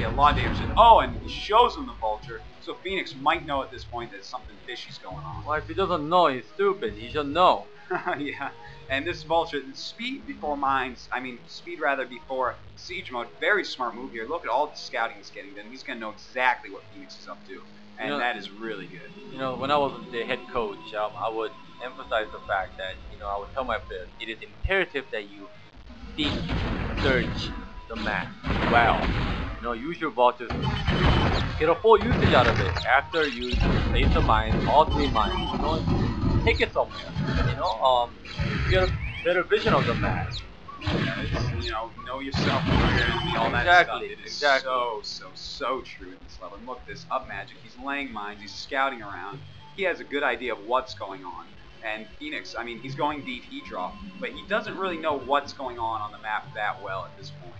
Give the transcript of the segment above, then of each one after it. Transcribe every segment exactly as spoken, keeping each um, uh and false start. get a lot of damage in. Oh, and he shows him the vulture, so Fenix might know at this point that something fishy's going on. Well, if he doesn't know, he's stupid. He should know. Yeah. And this vulture, speed before mines, I mean, speed rather before siege mode. Very smart move here. Look at all the scouting he's getting done. He's going to know exactly what Fenix is up to. And you know, that is really good. You know, when I was the head coach, um, I would emphasize the fact that, you know, I would tell my players, it is imperative that you seek, search the map well. You know, use your vultures. Get a full usage out of it. After you place the mines, all three mines, you know, take it somewhere. You know, um, get a better vision of the map. Yeah, it's, you know, know yourself, know your enemy, all that exactly, stuff. It is exactly. so, so, so true at this level. And look, this UpMagic, he's laying mines, he's scouting around. He has a good idea of what's going on. And Fenix, I mean, he's going D T drop, but he doesn't really know what's going on on the map that well at this point.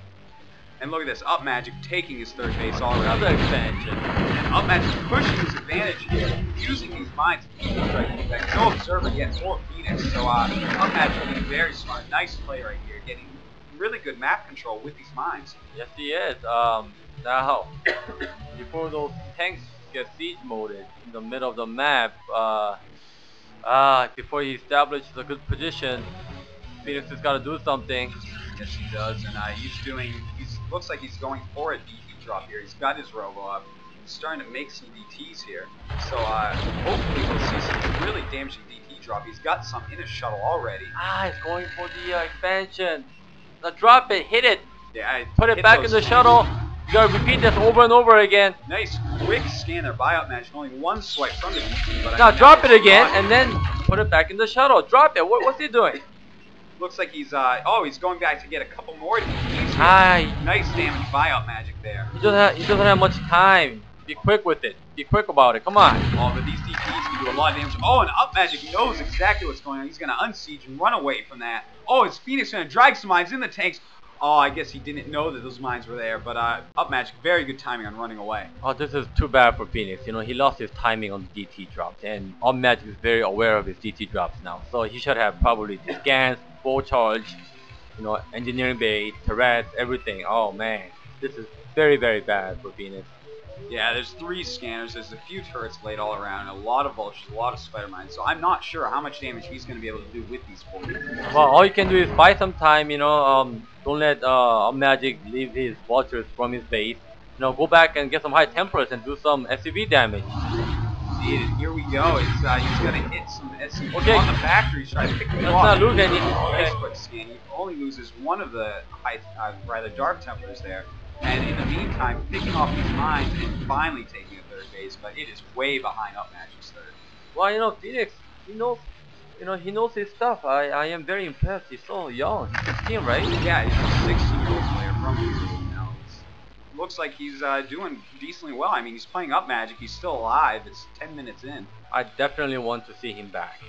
And look at this, UpMagic taking his third base all around. Another expansion. And UpMagic pushing his advantage here, using these mines to keep him trying to get back. No observer yet for Fenix, so uh, UpMagic being very smart. Nice play right here, getting really good map control with these mines. Yes, he is. Um, now, before those tanks get siege moded in the middle of the map, uh, uh, before he establishes a good position, Fenix has got to do something. Yes, he does, and uh, he's doing. He's looks like he's going for a D T drop here. He's got his robo up. He's starting to make some D Ts here. So uh, hopefully we'll see some really damaging D T drop. He's got some in his shuttle already. Ah, he's going for the uh, expansion. Now drop it, hit it. Yeah, I put it back in the shuttle. You gotta repeat this over and over again. Nice quick scan there by UpMagic. Only one swipe from the D T. But now I drop it again, and it. then put it back in the shuttle. Drop it. What, what's he doing? Looks like he's, uh, oh, he's going back to get a couple more D Ts. Aye. Nice damage buyout magic there. He doesn't, have, he doesn't have much time. Be quick with it. Be quick about it. Come on. Oh, but these D Ts can do a lot of damage. Oh, and UpMagic knows exactly what's going on. He's going to unsiege and run away from that. Oh, is Fenix going to drag some mines in the tanks? Oh, I guess he didn't know that those mines were there, but uh, UpMagic, very good timing on running away. Oh, this is too bad for Fenix. You know, he lost his timing on the D T drops, and UpMagic is very aware of his D T drops now. So he should have probably scans, full charge, you know, engineering bay, turrets, everything. Oh man, this is very, very bad for Fenix. Yeah, there's three scanners, there's a few turrets laid all around, a lot of vultures, a lot of spider mines, so I'm not sure how much damage he's going to be able to do with these four. Well, all you can do is buy some time, you know, um, don't let uh, UpMagic leave his vultures from his base. You know, go back and get some high templars and do some S C V damage. Indeed, and here we go, it's, uh, he's going to hit some S C Vs okay. on the factory, he's trying to pick them Let's off. Let's not lose any. Oh, okay. Nice quick scan, he only loses one of the high, uh, rather dark templars there. And in the meantime, picking off these mines and finally taking a third base, but it is way behind UpMagic's third. Well, you know, Fenix, he knows, you know, he knows his stuff. I, I am very impressed. He's so young. He's sixteen, right? Yeah, he's a sixteen-year-old player from Houston now. It's, looks like he's uh, doing decently well. I mean, he's playing UpMagic. He's still alive. It's ten minutes in. I definitely want to see him back.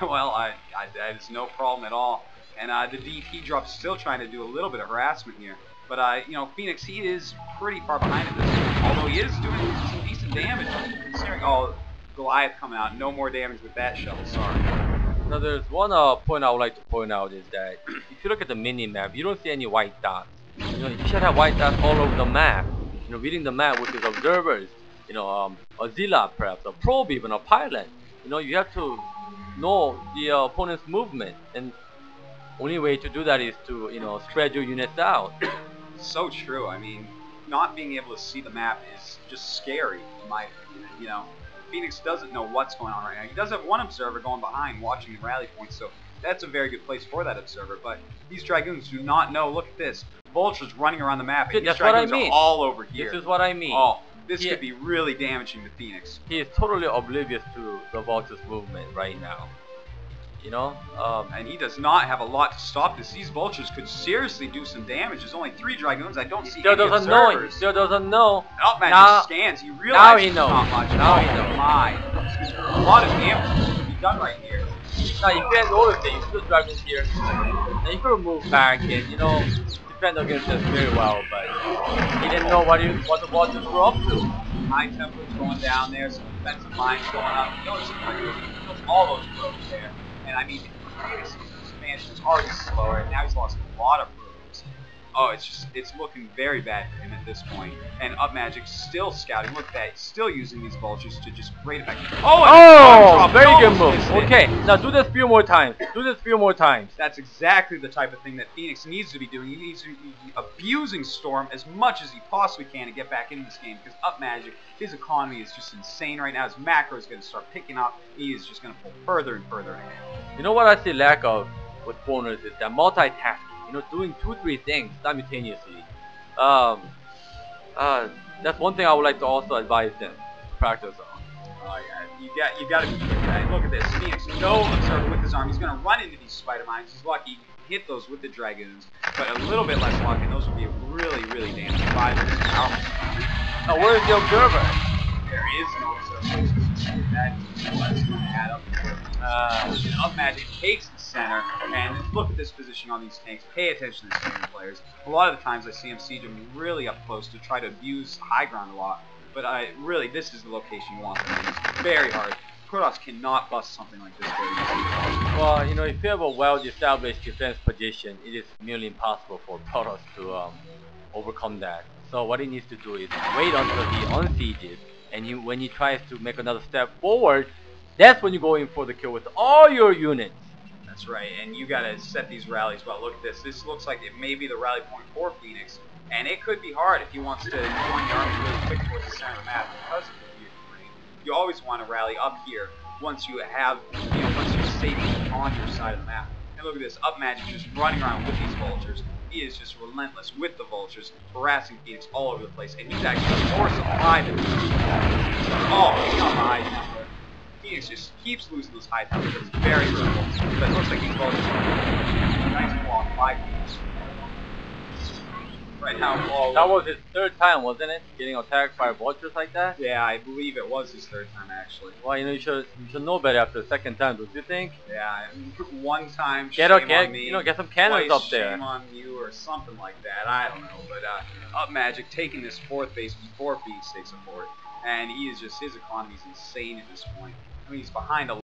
Well, I, I, that is no problem at all. And uh, the D T drop's still trying to do a little bit of harassment here. But, uh, you know, Fenix, he is pretty far behind at this point, although he is doing some decent damage, considering all Goliath coming out, no more damage with that shuttle, sorry. Now, there's one uh, point I would like to point out is that if you look at the mini-map, you don't see any white dots. You know, you should have white dots all over the map. You know, reading the map with his observers, you know, um, a Zilla perhaps, a probe even, a pilot. You know, you have to know the uh, opponent's movement, and only way to do that is to, you know, spread your units out. So true. I mean, not being able to see the map is just scary, in my opinion. You know, Fenix doesn't know what's going on right now. He does have one observer going behind watching the rally points, so that's a very good place for that observer. But these Dragoons do not know. Look at this. Vultures running around the map, and that's these Dragoons what I mean. are all over here. This is what I mean. Oh, this he, could be really damaging to Fenix. He is totally oblivious to the Vultures' movement right now. You know, um, and he does not have a lot to stop this. These vultures could seriously do some damage. There's only three dragoons. I don't see any observers. Know. He still doesn't know. UpMagic now, scans. He realizes now he knows. Not much. Now he knows. My. A lot of damage to be done right here. Now you can't notice that you still dragoons here. Now you could move back and, you know, defend against us very well, but he didn't know what he, what the vultures were up to. High temperatures going down there. Some defensive mines going up. You notice know, all those probes there. And I mean, Fenix's expansion is already slower, and now he's lost a lot of probes. Oh, it's just, it's looking very bad for him at this point. And UpMagic still scouting. Look at that. Still using these vultures to just great effect. Oh, oh very no, good move. Okay, now do this a few more times. Do this a few more times. That's exactly the type of thing that Fenix needs to be doing. He needs to be abusing Storm as much as he possibly can to get back into this game, because UpMagic, his economy is just insane right now. His macro is going to start picking up. He is just going to pull further and further ahead. You know what I see lack of with corners is that multitasking. You know, doing two, three things simultaneously. Um, uh, that's one thing I would like to also advise them to practice on. Oh yeah, you got, you got to be good at it. Look at this, Fenix, no observer with his arm. He's going to run into these spider mines. He's lucky he hit those with the dragoons, but a little bit less luck, and those would be really, really damaging. Five minutes out. Now, where is the observer? There is no observer. That was had up. Uh, UpMagic takes the center, and look at this position on these tanks. Pay attention to these tank players. A lot of the times I see them siege them really up close to try to abuse high ground a lot, but I really, this is the location you want them in. It's very hard. Protoss cannot bust something like this very easily. Well, you know, if you have a well-established defense position, it is nearly impossible for Protoss to um, overcome that. So what he needs to do is wait until he unsieges, and he, when he tries to make another step forward, that's when you go in for the kill with all your units. That's right, and you gotta set these rallies. But look at this. This looks like it may be the rally point for Fenix, and it could be hard if he wants to join the army really quick towards the center of the map because of the view terrain. You always want to rally up here once you have, you know, once you're safely on your side of the map. And look at this, UpMagic just running around with these vultures. He is just relentless with the vultures, harassing Fenix all over the place, and he's actually more supplied than he should have. Oh, he's on the high tower. Fenix just keeps losing those high towers. It's very simple, but it looks like these vultures are nice block by Fenix. Right now, all that was his third time, wasn't it? Getting attacked by vultures like that? Yeah, I believe it was his third time, actually. Well, you know, you should, you should know better after the second time, don't you think? Yeah, I mean, one time, shame get up, on get, me. You know, get some cannons twice, up there. Shame on you, or something like that. I don't know, but uh, UpMagic taking this fourth base before Fenix takes a fort, and he is just, his economy is insane at this point. I mean, he's behind a